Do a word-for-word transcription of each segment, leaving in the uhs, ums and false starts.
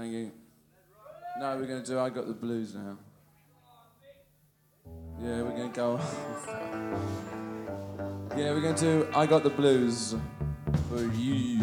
Thank you. No, we're going to do I Got the Blues now. Yeah, we're going to go... yeah, we're going to do I Got the Blues for you.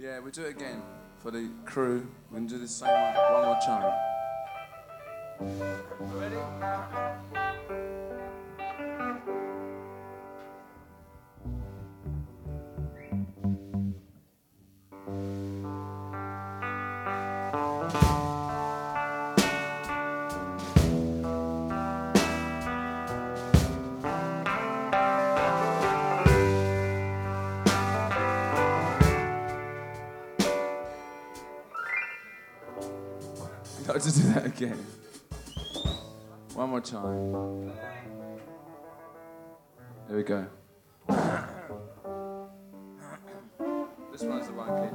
Yeah, we'll do it again for the crew. We're going to do the same one, one more time. Ready? Now. got to do that again. One more time. There we go. This one's the right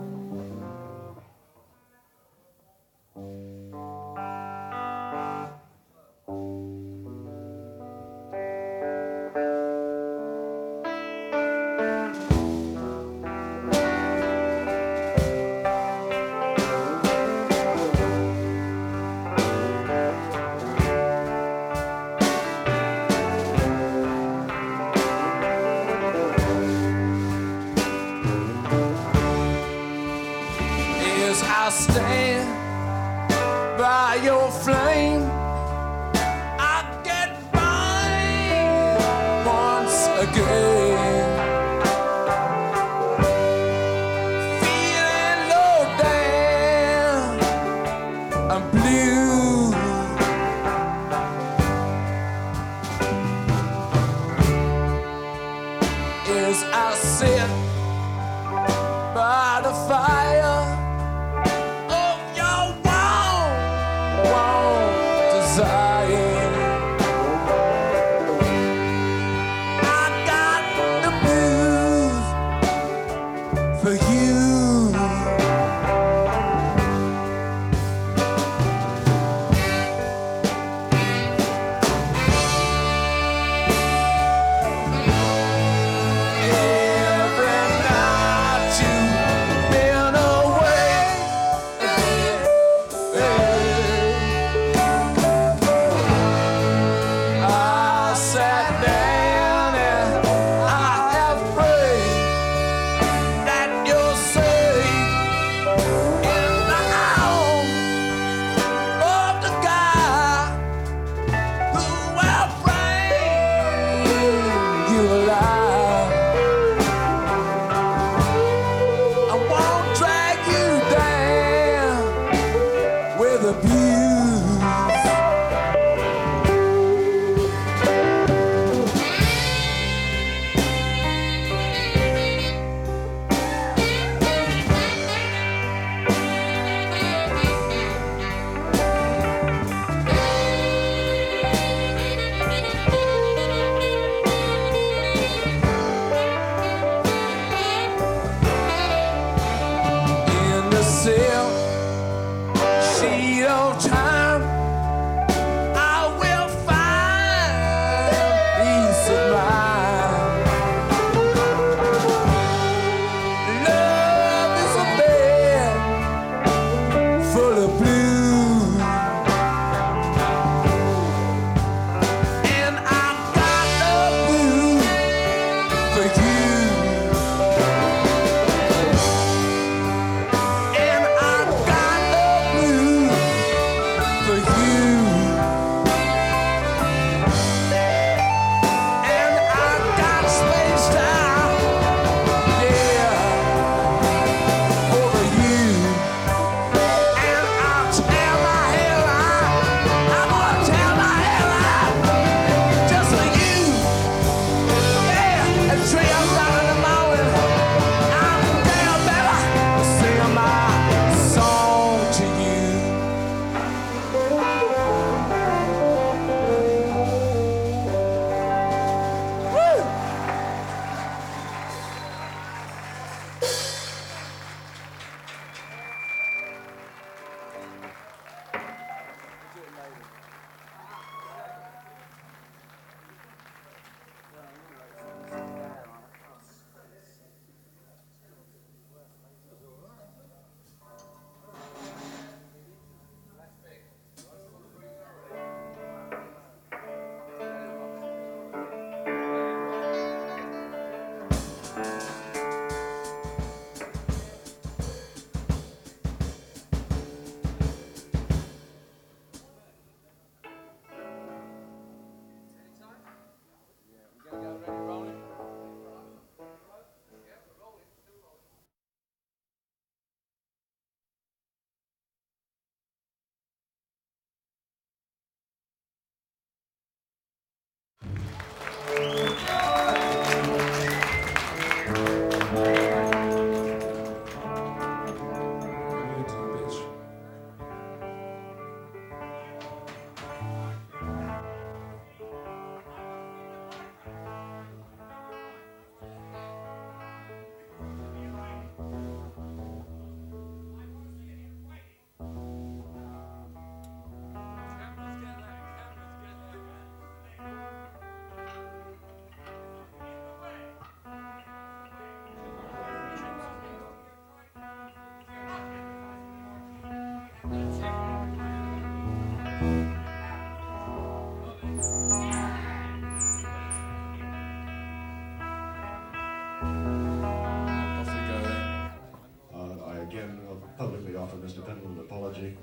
offer Mister Pentman an apology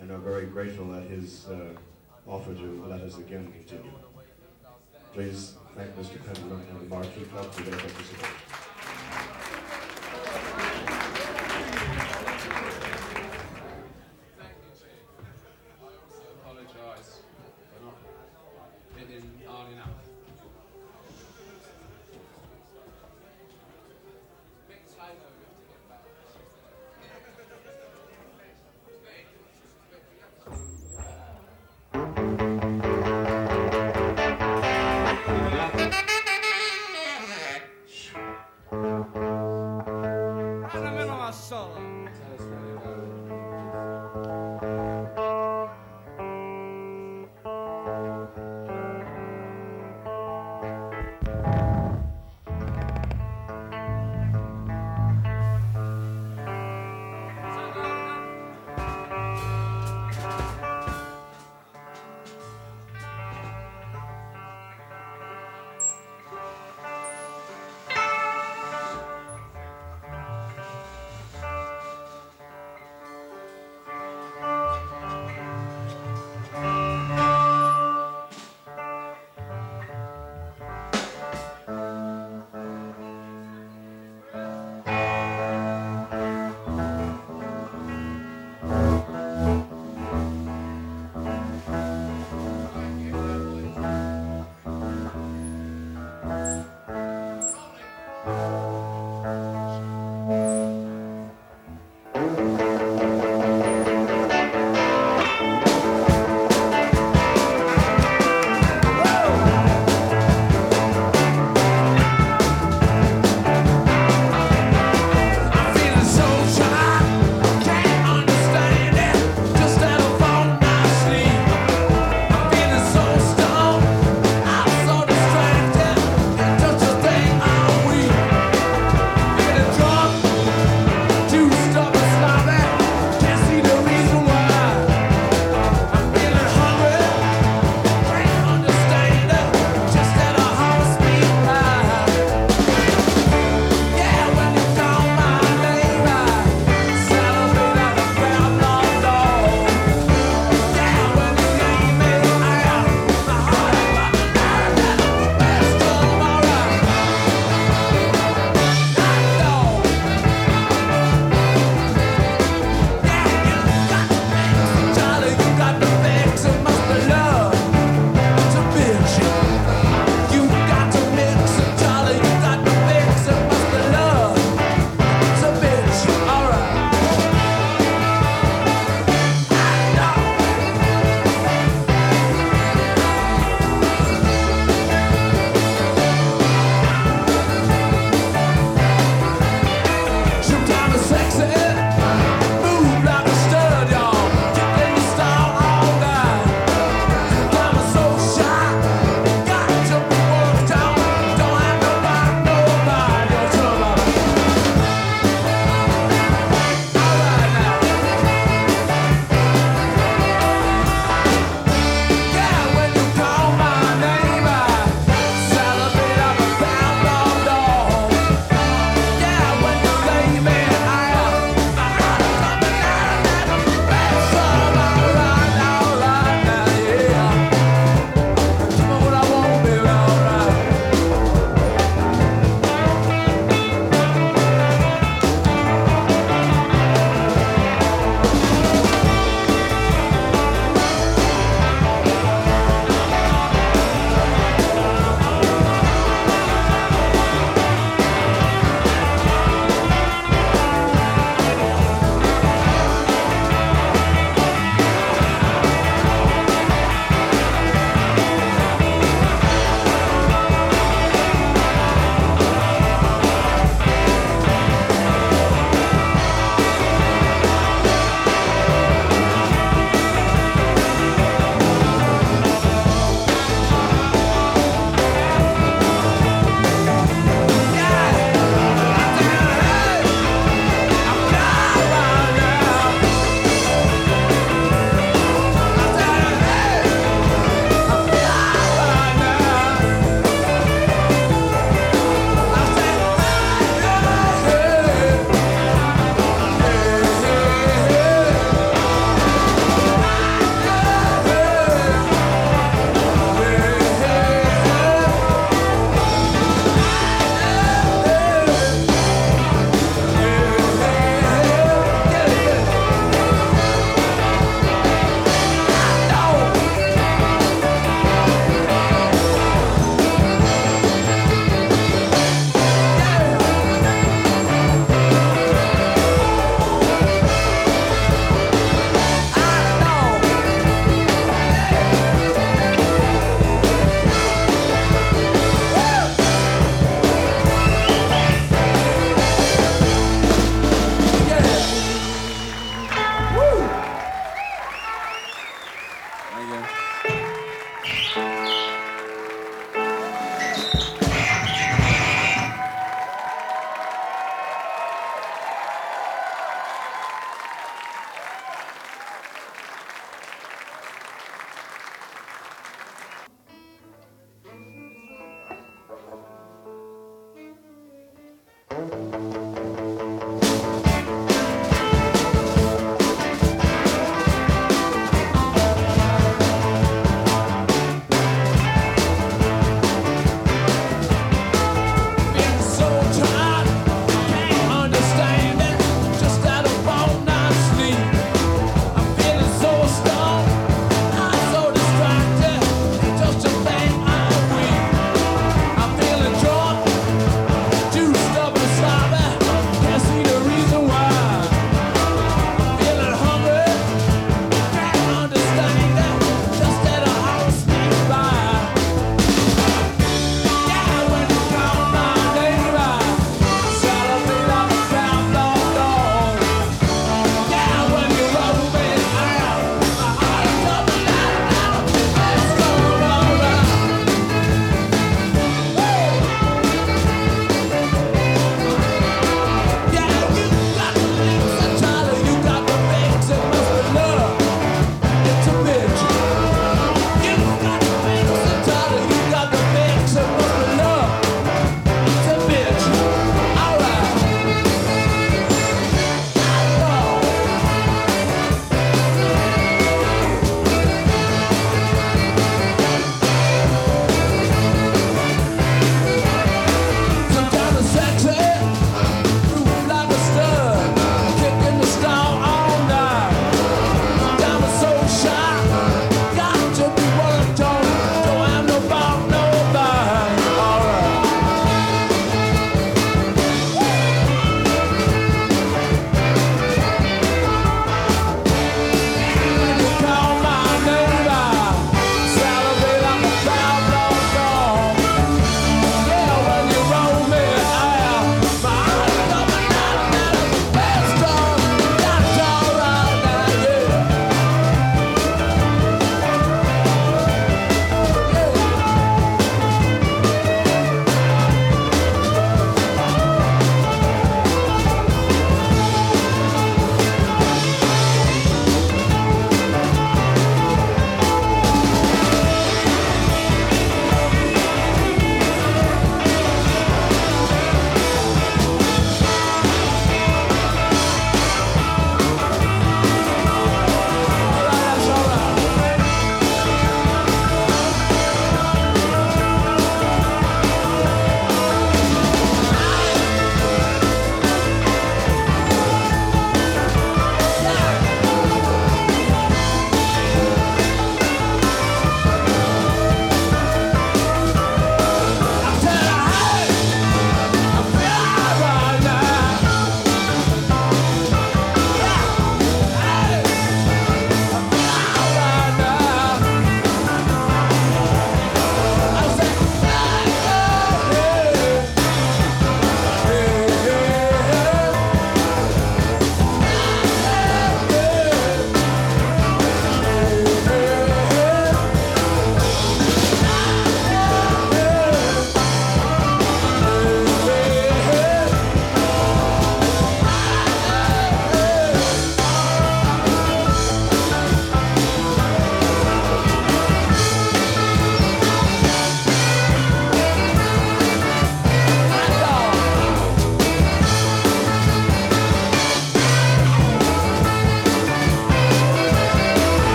and are very grateful that his uh, offer to let us again continue. Please thank Mister Pentman and the Marquee Club for their participation. Just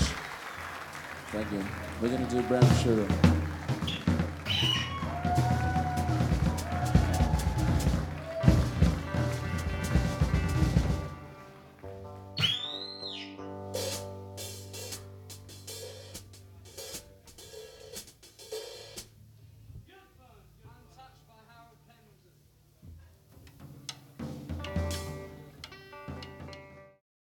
much. Thank you. We're gonna do brown sugar.